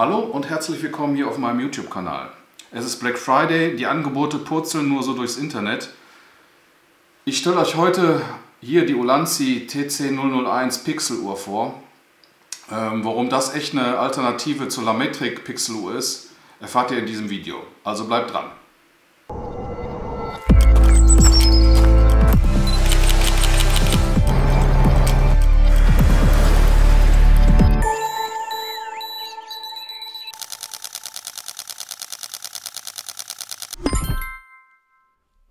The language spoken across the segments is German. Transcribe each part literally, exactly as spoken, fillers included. Hallo und herzlich willkommen hier auf meinem YouTube-Kanal. Es ist Black Friday, die Angebote purzeln nur so durchs Internet. Ich stelle euch heute hier die Ulanzi T C null null eins Pixeluhr vor. Ähm, warum das echt eine Alternative zur LaMetric Pixeluhr ist, erfahrt ihr in diesem Video. Also bleibt dran.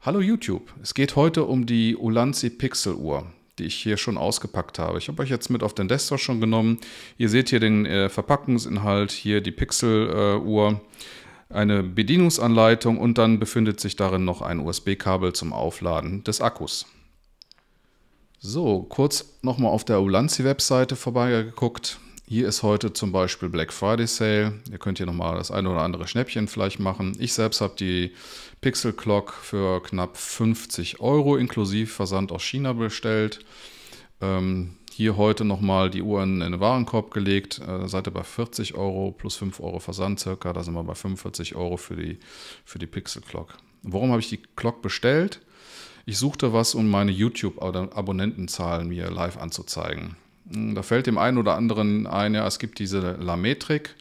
Hallo YouTube, es geht heute um die Ulanzi Pixeluhr, die ich hier schon ausgepackt habe. Ich habe euch jetzt mit auf den Desktop schon genommen. Ihr seht hier den äh, Verpackungsinhalt, hier die Pixeluhr, äh, eine Bedienungsanleitung und dann befindet sich darin noch ein U S B-Kabel zum Aufladen des Akkus. So, kurz nochmal auf der Ulanzi-Webseite vorbeigeguckt. Hier ist heute zum Beispiel Black Friday Sale. Ihr könnt hier nochmal das eine oder andere Schnäppchen vielleicht machen. Ich selbst habe die Pixel Clock für knapp fünfzig Euro inklusive Versand aus China bestellt. Ähm, hier heute nochmal die Uhr in den Warenkorb gelegt. Äh, seid ihr bei vierzig Euro plus fünf Euro Versand circa. Da sind wir bei fünfundvierzig Euro für die, für die Pixel Clock. Warum habe ich die Clock bestellt? Ich suchte was, um meine YouTube-Abonnentenzahlen mir live anzuzeigen. Da fällt dem einen oder anderen ein, ja, es gibt diese LaMetric,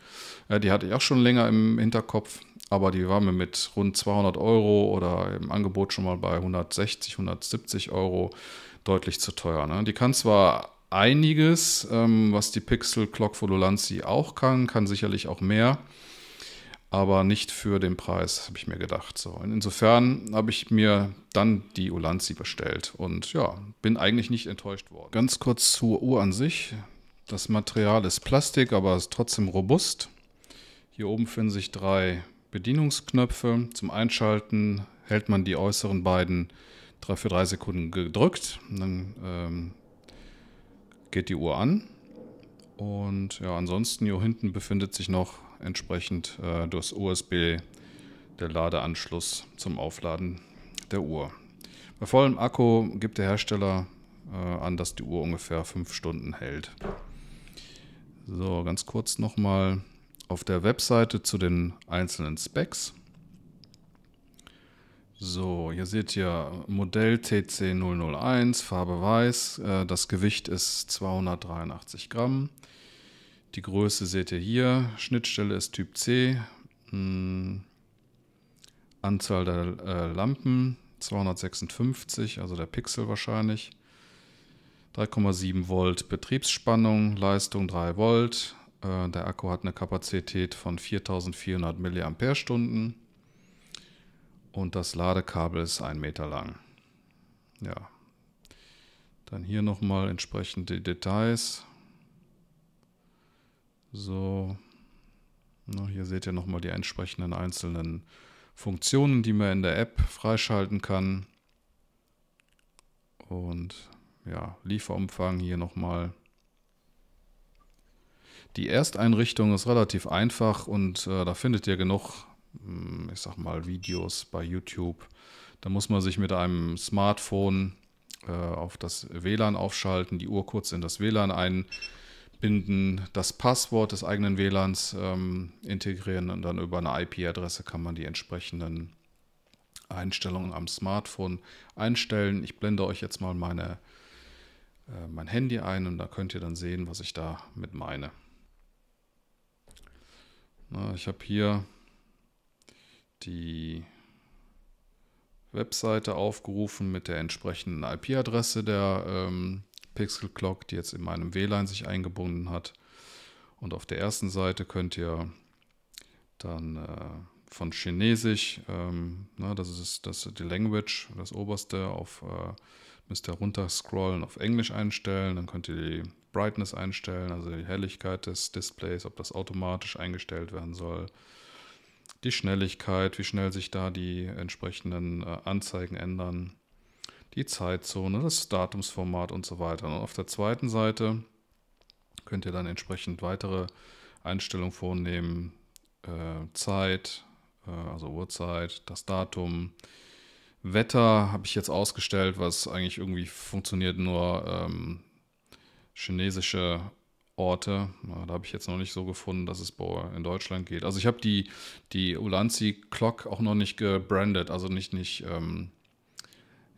die hatte ich auch schon länger im Hinterkopf, aber die war mir mit rund zweihundert Euro oder im Angebot schon mal bei hundertsechzig, hundertsiebzig Euro deutlich zu teuer. Ne? Die kann zwar einiges, was die Pixel Clock von Ulanzi auch kann, kann sicherlich auch mehr, aber nicht für den Preis, habe ich mir gedacht. So, insofern habe ich mir dann die Ulanzi bestellt und ja, bin eigentlich nicht enttäuscht worden. Ganz kurz zur Uhr an sich. Das Material ist Plastik, aber ist trotzdem robust. Hier oben finden sich drei Bedienungsknöpfe. Zum Einschalten hält man die äußeren beiden für drei Sekunden gedrückt. Dann ähm, geht die Uhr an. Und ja, ansonsten hier hinten befindet sich noch entsprechend äh, durch U S B der Ladeanschluss zum Aufladen der Uhr. Bei vollem Akku gibt der Hersteller äh, an, dass die Uhr ungefähr fünf Stunden hält. So, ganz kurz nochmal auf der Webseite zu den einzelnen Specs. So, hier seht ihr Modell T C null null eins, Farbe weiß, äh, das Gewicht ist zweihundertdreiundachtzig Gramm. Die Größe seht ihr hier, Schnittstelle ist Typ C, hm. Anzahl der äh, Lampen zweihundertsechsundfünfzig, also der Pixel wahrscheinlich, drei Komma sieben Volt Betriebsspannung, Leistung drei Volt, äh, der Akku hat eine Kapazität von viertausendvierhundert Milliampere-Stunden und das Ladekabel ist ein Meter lang. Ja. Dann hier nochmal entsprechend die Details. So, na, hier seht ihr nochmal die entsprechenden einzelnen Funktionen, die man in der App freischalten kann. Und ja, Lieferumfang hier nochmal. Die Ersteinrichtung ist relativ einfach und äh, da findet ihr genug, ich sag mal, Videos bei YouTube. Da muss man sich mit einem Smartphone äh, auf das W LAN aufschalten, die Uhr kurz in das W LAN ein. Binden, das Passwort des eigenen W LANs ähm, integrieren und dann über eine I P-Adresse kann man die entsprechenden Einstellungen am Smartphone einstellen. Ich blende euch jetzt mal meine, äh, mein Handy ein und da könnt ihr dann sehen, was ich da mit meine. Na, ich habe hier die Webseite aufgerufen mit der entsprechenden I P-Adresse der ähm, Pixel Clock, die jetzt in meinem W LAN sich eingebunden hat. Und auf der ersten Seite könnt ihr dann äh, von Chinesisch, ähm, na, das ist das ist die Language, das oberste, auf äh, müsst ihr runter scrollen, auf Englisch einstellen. Dann könnt ihr die Brightness einstellen, also die Helligkeit des Displays, ob das automatisch eingestellt werden soll. Die Schnelligkeit, wie schnell sich da die entsprechenden äh, Anzeigen ändern. Die Zeitzone, das Datumsformat und so weiter. Und auf der zweiten Seite könnt ihr dann entsprechend weitere Einstellungen vornehmen. Äh, Zeit, äh, also Uhrzeit, das Datum. Wetter habe ich jetzt ausgestellt, was eigentlich irgendwie funktioniert, nur ähm, chinesische Orte. Na, da habe ich jetzt noch nicht so gefunden, dass es in Deutschland geht. Also ich habe die, die Ulanzi Clock auch noch nicht gebrandet, also nicht, nicht ähm,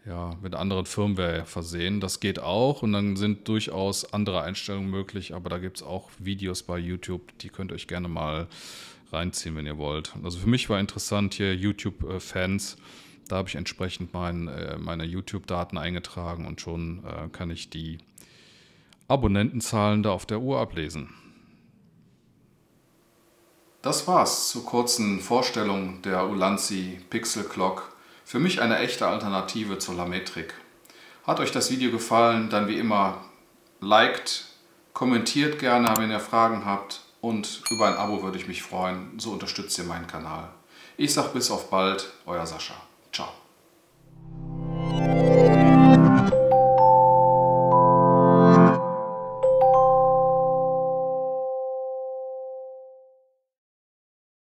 ja, mit anderen Firmware versehen. Das geht auch und dann sind durchaus andere Einstellungen möglich, aber da gibt es auch Videos bei YouTube, die könnt ihr euch gerne mal reinziehen, wenn ihr wollt. Also für mich war interessant hier YouTube-Fans, da habe ich entsprechend mein, äh, meine YouTube-Daten eingetragen und schon äh, kann ich die Abonnentenzahlen da auf der Uhr ablesen. Das war's zur kurzen Vorstellung der Ulanzi Pixel Clock. Für mich eine echte Alternative zur LaMetric. Hat euch das Video gefallen, dann wie immer liked, kommentiert gerne, wenn ihr Fragen habt und über ein Abo würde ich mich freuen. So unterstützt ihr meinen Kanal. Ich sag bis auf bald, euer Sascha.